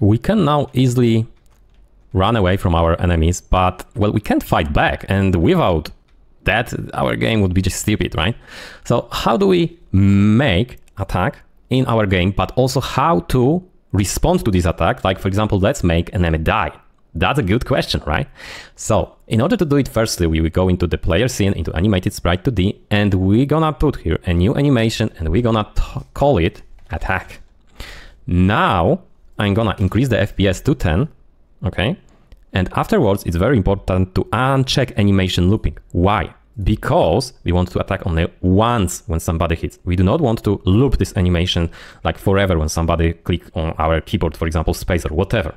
we can now easily run away from our enemies, but well, we can't fight back, and without that our game would be just stupid, right? So how do we make attack in our game, but also how to respond to this attack? Like, for example, let's make an enemy die. That's a good question, right? So in order to do it, firstly, we will go into the player scene, into AnimatedSprite2D, and we're gonna put here a new animation, and we're gonna call it attack. Now I'm gonna increase the FPS to 10, okay? And afterwards, it's very important to uncheck animation looping. Why? Because we want to attack only once when somebody hits. We do not want to loop this animation like forever when somebody clicks on our keyboard, for example, space or whatever.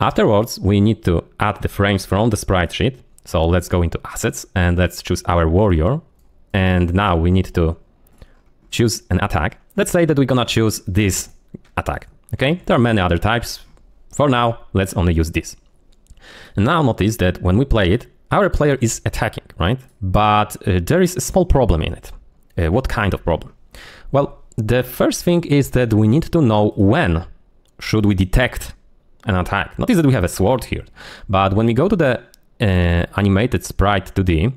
Afterwards, we need to add the frames from the sprite sheet. So let's go into assets and let's choose our warrior. And now we need to choose an attack. Let's say that we're gonna choose this attack, okay? There are many other types. For now, let's only use this. And now notice that when we play it, our player is attacking, right? But there is a small problem in it. What kind of problem? Well, the first thing is that we need to know when should we detect an attack. Notice that we have a sword here, but when we go to the animated sprite 2D,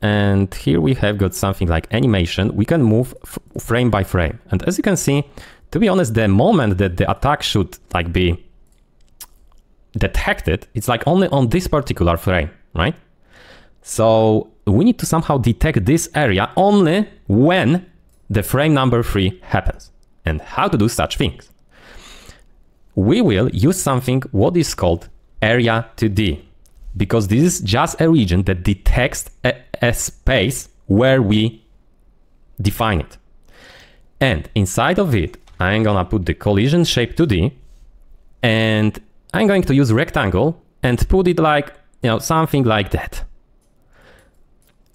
and here we have got something like animation, we can move frame by frame. And as you can see, to be honest, the moment that the attack should like be detected, it's like only on this particular frame, right? So we need to somehow detect this area only when the frame number 3 happens. And how to do such things? We will use something what is called Area2D, because this is just a region that detects a space where we define it. And inside of it, I'm gonna put the CollisionShape2D, and I'm going to use rectangle and put it like, you know, something like that.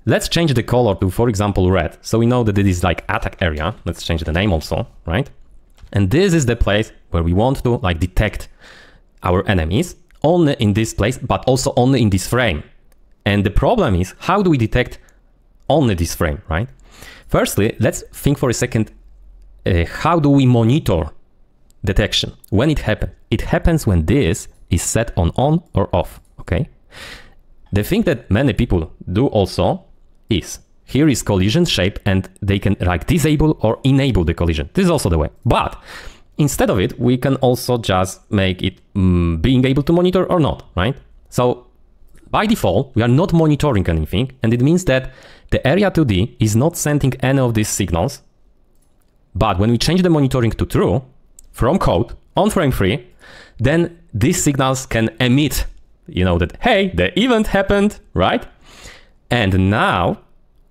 Let's change the color to, for example, red. So we know that it is like attack area. Let's change the name also, right? And this is the place where we want to like detect our enemies, only in this place, but also only in this frame. And the problem is, how do we detect only this frame, right? Firstly, let's think for a second, how do we monitor detection when it happens? It happens when this is set on or off, okay? The thing that many people do also is, here is collision shape, and they can like disable or enable the collision. This is also the way, but instead of it, we can also just make it being able to monitor or not, right? So by default, we are not monitoring anything, and it means that the Area2D is not sending any of these signals. But when we change the monitoring to true, from code on frame 3, then these signals can emit, you know, that, hey, the event happened, right? And now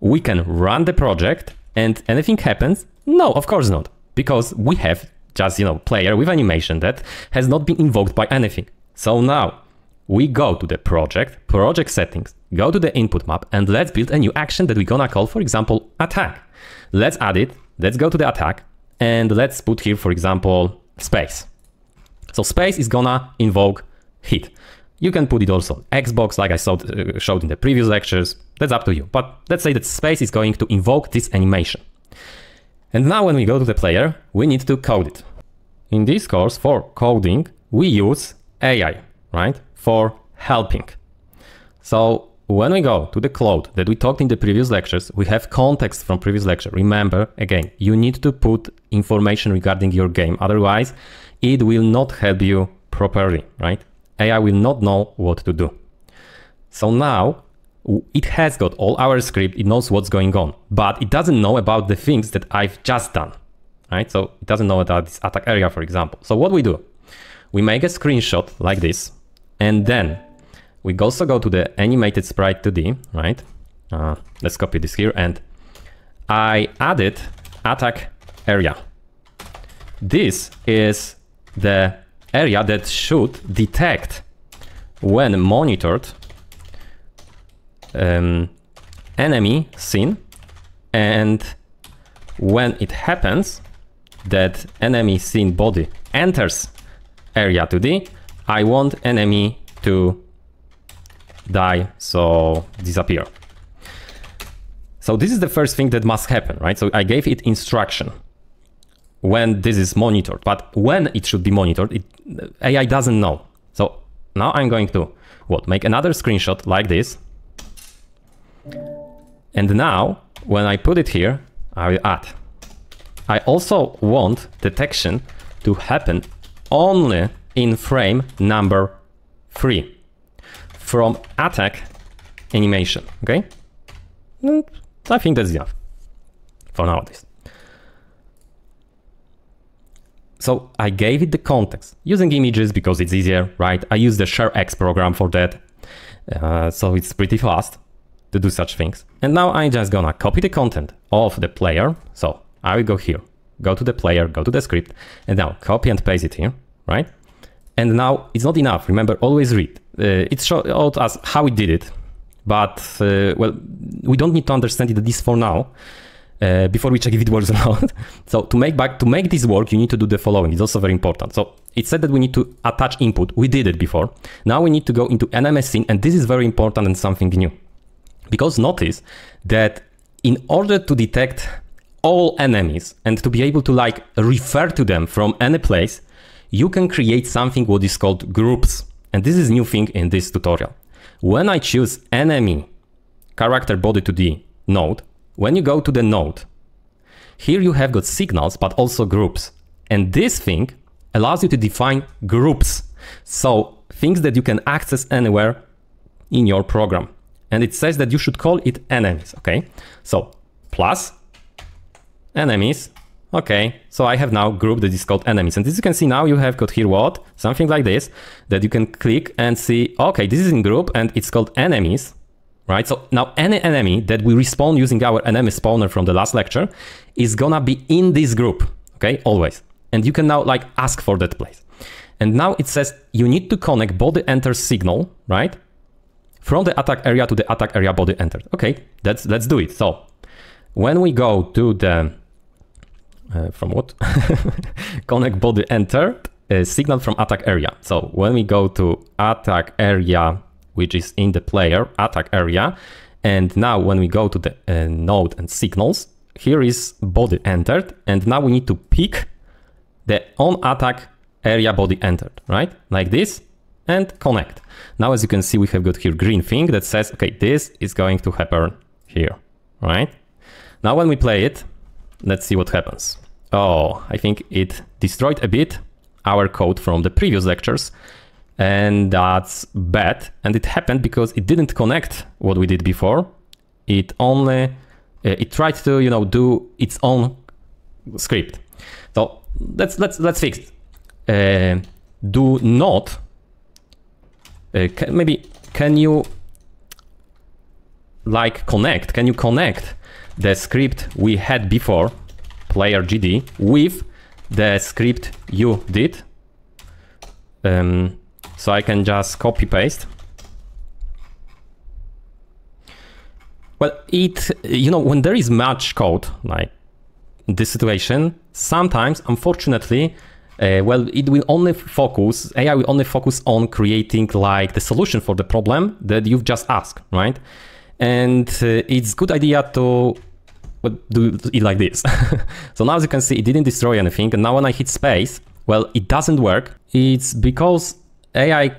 we can run the project, and anything happens? No, of course not, because we have just, you know, player with animation that has not been invoked by anything. So now we go to the project settings, go to the input map, and let's build a new action that we're gonna call, for example, attack. Let's add it. Let's go to the attack. And let's put here, for example, space. So space is gonna invoke hit. You can put it also on Xbox, like I showed in the previous lectures. That's up to you. But let's say that space is going to invoke this animation. And now when we go to the player, we need to code it. In this course, for coding, we use AI, right? For helping. So when we go to the cloud that we talked in the previous lectures, we have context from previous lecture. Remember, again, you need to put information regarding your game. Otherwise, it will not help you properly, right? AI will not know what to do. So now it has got all our script. It knows what's going on, but it doesn't know about the things that I've just done, right? So it doesn't know about this attack area, for example. So what we do, we make a screenshot like this, and then we also go to the animated sprite 2D, right? Let's copy this here, and I added attack area. This is the area that should detect when monitored enemy scene, and when it happens that enemy scene body enters area 2D, I want enemy to die, so disappear. So this is the first thing that must happen, right? So I gave it instruction when this is monitored, but when it should be monitored, it AI doesn't know. So now I'm going to make another screenshot like this. And now when I put it here, I will add. I also want detection to happen only in frame number 3 from attack animation. Okay, and I think that's enough for nowadays. So I gave it the context using images because it's easier, right? I use the ShareX program for that, so it's pretty fast to do such things. And now I'm just gonna copy the content of the player. So I will go here, go to the player, go to the script, and now copy and paste it here, right? And now it's not enough. Remember, always read. It showed us how we did it, but well, we don't need to understand this for now. Before we check if it works or not. So to make this work, you need to do the following. It's also very important. So it said that we need to attach input. We did it before. Now we need to go into NMS scene, and this is very important and something new. Because notice that in order to detect all enemies and to be able to like refer to them from any place, you can create something what is called groups. And this is a new thing in this tutorial. When I choose enemy CharacterBody2D node, when you go to the node, here you have got signals, but also groups. And this thing allows you to define groups. So things that you can access anywhere in your program. And it says that you should call it enemies. Okay, so plus enemies. Okay, so I have now group that is called enemies. And as you can see now, you have got here what? Something like this that you can click and see, okay, this is in group and it's called enemies. Right, so now any enemy that we respawn using our enemy spawner from the last lecture is gonna be in this group, okay, always. And you can now like ask for that place. And now it says you need to connect body enter signal, right, from the attack area to the attack area body entered. Okay, let's do it. So when we go to the from what connect body entered signal from attack area. So when we go to attack area, which is in the player attack area. And now when we go to the node and signals, here is body entered. And now we need to pick the on attack area body entered, right? Like this and connect. Now, as you can see, we have got here green thing that says, okay, this is going to happen here, right? Now, when we play it, let's see what happens. Oh, I think it destroyed a bit our code from the previous lectures. And that's bad. And it happened because it didn't connect what we did before. It only, it tried to, you know, do its own script. So let's fix it. Do not, can you like connect? Can you connect the script we had before, player GD, with the script you did? So I can just copy paste. Well, it, you know, when there is much code like this situation, sometimes, unfortunately, well, it will only focus, AI will only focus on creating like the solution for the problem that you've just asked, right? And it's good idea to do it like this. So now as you can see, it didn't destroy anything. And now when I hit space, well, it doesn't work. It's because AI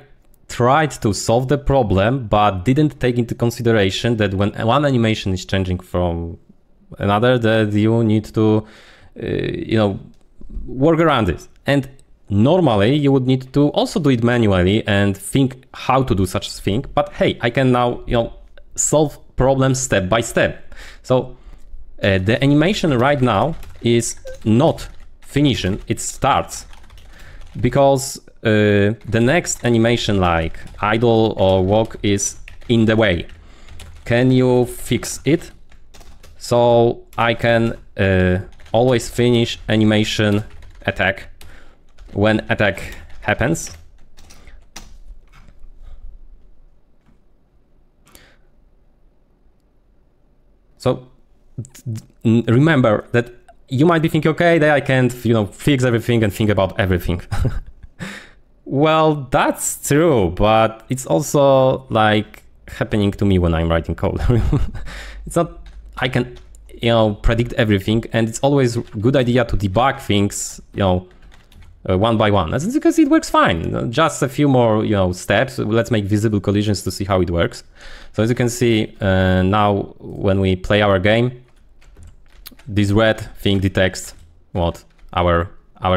tried to solve the problem, but didn't take into consideration that when one animation is changing from another, that you need to, you know, work around this. And normally you would need to also do it manually and think how to do such a thing. But hey, I can now, you know, solve problems step by step. So the animation right now is not finishing, it starts because the next animation like idle or walk is in the way. Can you fix it so I can always finish animation attack when attack happens? So remember that you might be thinking, okay, then I can't, you know, fix everything and think about everything. Well, that's true, but it's also like happening to me when I'm writing code. It's not, I can, you know, predict everything, and it's always a good idea to debug things, you know, one by one. That's because it works fine. Just a few more, you know, steps. Let's make visible collisions to see how it works. So as you can see, now when we play our game, this red thing detects what our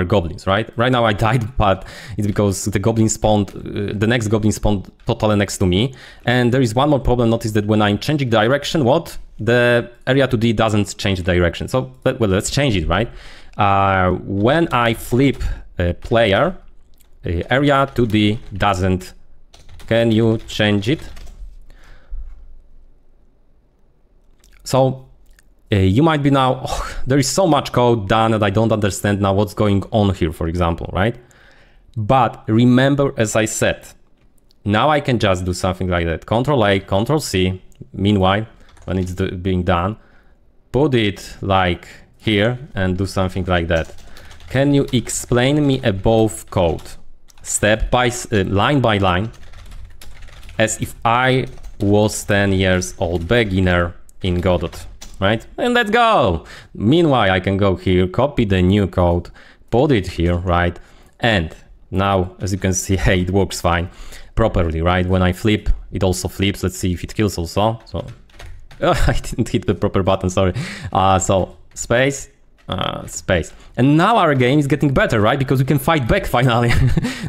goblins, right? Right now I died, but it's because the goblin spawned, the next goblin spawned totally next to me. And there is one more problem. Notice that when I'm changing direction, what? The Area2D doesn't change direction. So, well, let's change it, right? When I flip a player, Area2D doesn't. Can you change it? So, you might be now, oh, there is so much code done that I don't understand now what's going on here, for example, right? But remember, as I said, now I can just do something like that. Control A, Control C. Meanwhile, when it's being done, put it like here and do something like that. Can you explain me above code, step by line by line, as if I was 10 years old beginner in Godot, right? And let's go. Meanwhile, I can go here, copy the new code, put it here, right? And now, as you can see, hey, it works fine, properly, right? When I flip, it also flips. Let's see if it kills also. So. Oh, I didn't hit the proper button, sorry. So, space, space. And now our game is getting better, right? Because we can fight back finally.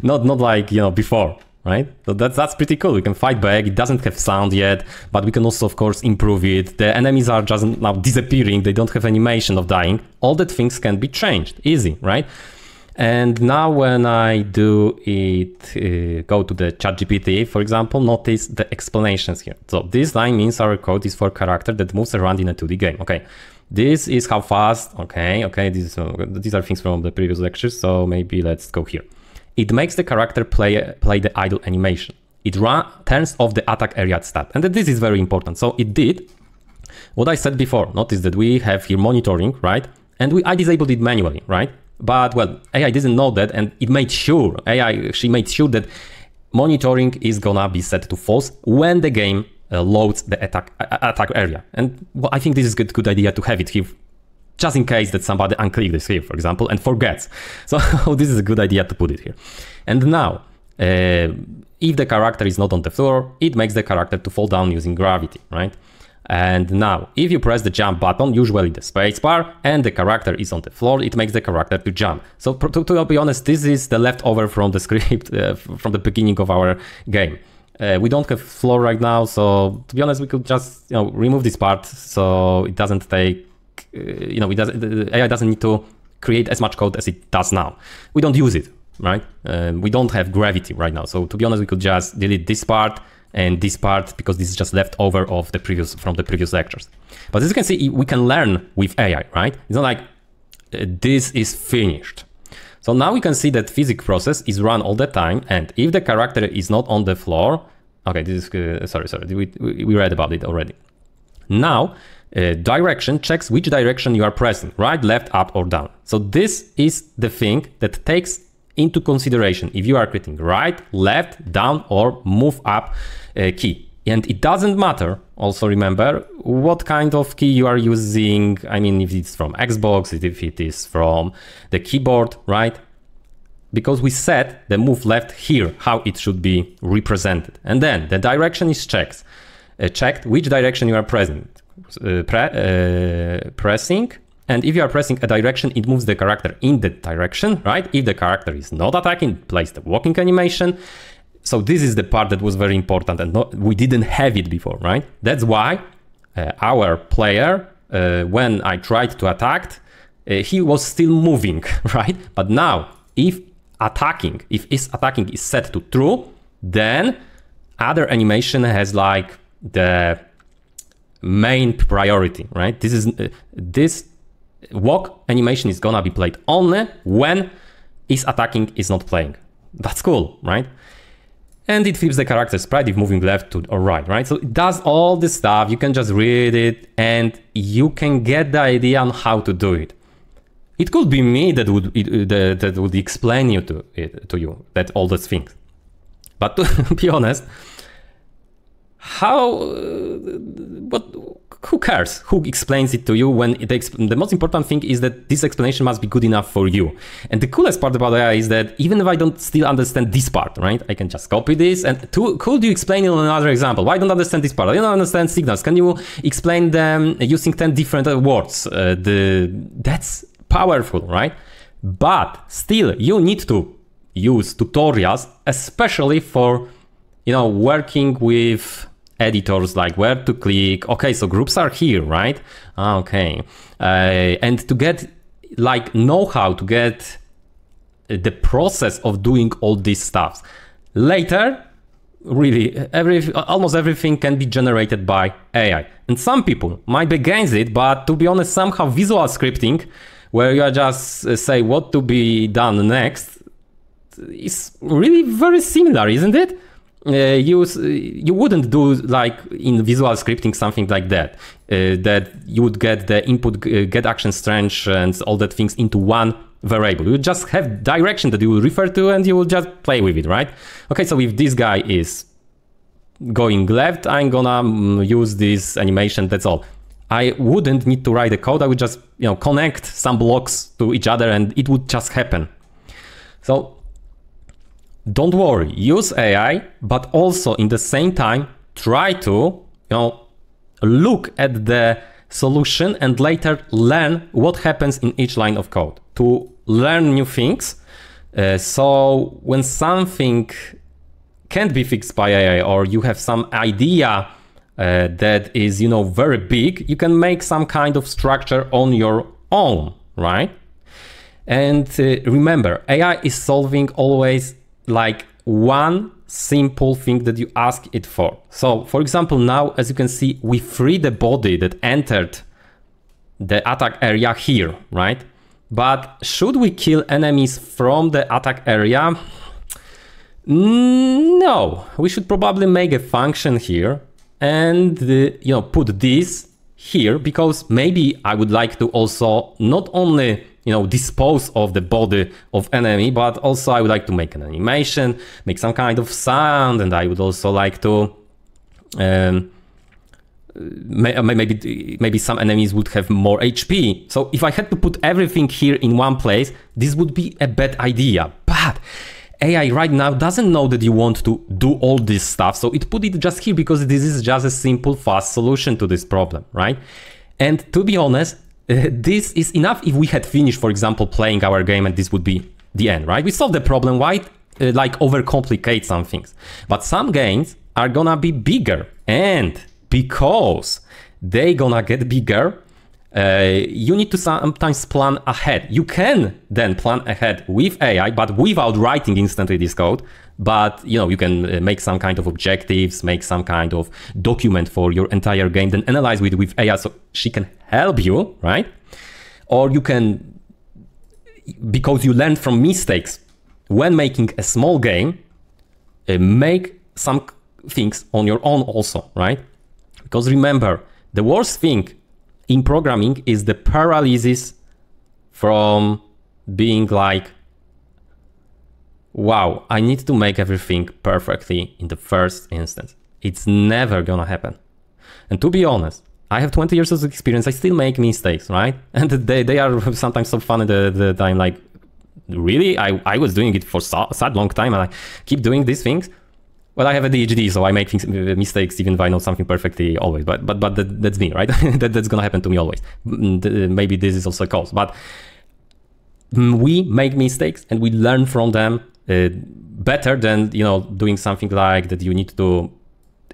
not like, you know, before, right? So that's pretty cool. We can fight back. It doesn't have sound yet, but we can also, of course, improve it. The enemies are just now disappearing. They don't have animation of dying. All that things can be changed. Easy, right? And now when I do it, go to the ChatGPT, for example, notice the explanations here. So this line means our code is for character that moves around in a 2D game. Okay, this is how fast. Okay, okay, these are things from the previous lectures. So maybe let's go here. It makes the character play the idle animation. It turns off the attack area stat. And this is very important. So it did what I said before. Notice that we have here monitoring, right? And I disabled it manually, right? But, well, AI didn't know that, and it made sure, she made sure that monitoring is gonna be set to false when the game loads the attack area. And well, I think this is a good idea to have it here, just in case that somebody unclicks this here, for example, and forgets. So this is a good idea to put it here. And now, if the character is not on the floor, it makes the character to fall down using gravity, right? And now, if you press the jump button, usually the space bar, and the character is on the floor, it makes the character to jump. So to be honest, this is the leftover from the script, from the beginning of our game. We don't have floor right now, so to be honest, we could just, you know, remove this part, so it doesn't take, you know, AI doesn't need to create as much code as it does now. We don't use it, right? We don't have gravity right now, so to be honest, we could just delete this part, and this part, because this is just left over of the previous, from the previous lectures. But as you can see, we can learn with AI, right? It's not like this is finished. So now we can see that physics process is run all the time. And if the character is not on the floor, okay, this is, sorry, we read about it already. Now, direction checks which direction you are pressing, right, left, up or down. So this is the thing that takes into consideration if you are clicking right, left, down or move up key. And it doesn't matter, also remember, what kind of key you are using. I mean, if it's from Xbox, if it is from the keyboard, right? Because we set the move left here, how it should be represented. And then the direction is checked which direction you are pressing. And if you are pressing a direction, it moves the character in that direction, right? If the character is not attacking, it plays the walking animation. So this is the part that was very important and we didn't have it before, right? That's why our player, when I tried to attack, he was still moving, right? But now, if his attacking is set to true, then other animation has like the main priority, right? This is this walk animation is gonna be played only when is attacking is not playing. That's cool, right? And it flips the character sprite if moving left to or right, right? So it does all this stuff. You can just read it and you can get the idea on how to do it. It could be me that would explain you to you all those things. But to be honest, what who cares who explains it to you when it the most important thing is that this explanation must be good enough for you. And the coolest part about AI is that even if I don't still understand this part, right, I can just copy this and could you explain it on another example? Why don't understand this part? I don't understand signals. Can you explain them using 10 different words? That's powerful, right? But still, you need to use tutorials, especially for, you know, working with editors, like where to click. Okay, so groups are here, right? Okay. And to get like know-how, to get the process of doing all these stuff. Later, really, almost everything can be generated by AI. And some people might be against it, but to be honest, somehow visual scripting, where you just say what to be done next, is really very similar, isn't it? You wouldn't do like in visual scripting something like that, that you would get the input, get action strange and all that things into one variable. You just have direction that you will refer to and you will just play with it, right? Okay, so if this guy is going left, I'm gonna use this animation, that's all. I wouldn't need to write the code, I would just, you know, connect some blocks to each other and it would just happen. So don't worry, use AI, but also in the same time, try to, you know, look at the solution and later learn what happens in each line of code to learn new things. So when something can't be fixed by AI or you have some idea that is, you know, very big, you can make some kind of structure on your own, right? And remember, AI is solving always like one simple thing that you ask it for. So for example, now, as you can see, we free the body that entered the attack area here, right? But should we kill enemies from the attack area? No, we should probably make a function here and, you know, put this here, because maybe I would like to also not only, you know, dispose of the body of enemy, but also I would like to make an animation, make some kind of sound, and I would also like to maybe some enemies would have more HP. So if I had to put everything here in one place, this would be a bad idea. But AI right now doesn't know that you want to do all this stuff, so it put it just here because this is just a simple, fast solution to this problem, right? And to be honest, this is enough if we had finished, for example, playing our game and this would be the end, right? We solved the problem, why like overcomplicate some things? But some games are gonna be bigger, and because they gonna get bigger, you need to sometimes plan ahead. You can then plan ahead with AI, but without writing instantly this code. But, you know, you can make some kind of objectives, make some kind of document for your entire game, then analyze it with AI so she can help you, right? Or you can, because you learn from mistakes when making a small game, make some things on your own also, right? Because remember, the worst thing in programming is the paralysis from being like, wow, I need to make everything perfectly in the first instance. It's never gonna happen. And to be honest, I have 20 years of experience, I still make mistakes, right? And they are sometimes so funny that I'm like, really? I was doing it for such long time and I keep doing these things. Well, I have ADHD, so I make mistakes even if I know something perfectly always, but that's me, right? That's gonna happen to me always. Maybe this is also a cause, but we make mistakes and we learn from them better than, you know, doing something like that you need to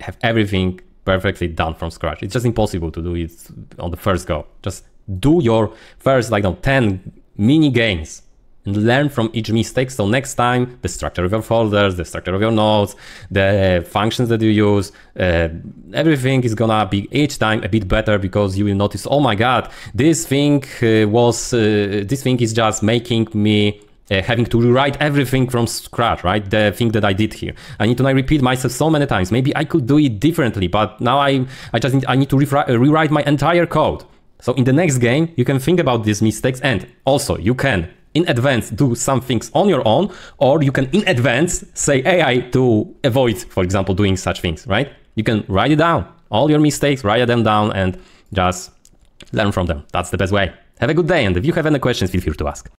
have everything perfectly done from scratch. It's just impossible to do it on the first go. Just do your first, like, no, 10 mini games and learn from each mistake, so next time the structure of your folders, the structure of your nodes, the functions that you use, everything is gonna be each time a bit better, because you will notice, oh my god, this thing is just making me having to rewrite everything from scratch, right? The thing that I did here, I need to repeat myself so many times. Maybe I could do it differently, but now I need to rewrite my entire code. So in the next game you can think about these mistakes, and also you can in advance do some things on your own, or you can in advance say AI to avoid, for example, doing such things, right? You can write it down, all your mistakes, write them down, and Just learn from them. That's the best way. Have a good day, and if you have any questions, feel free to ask.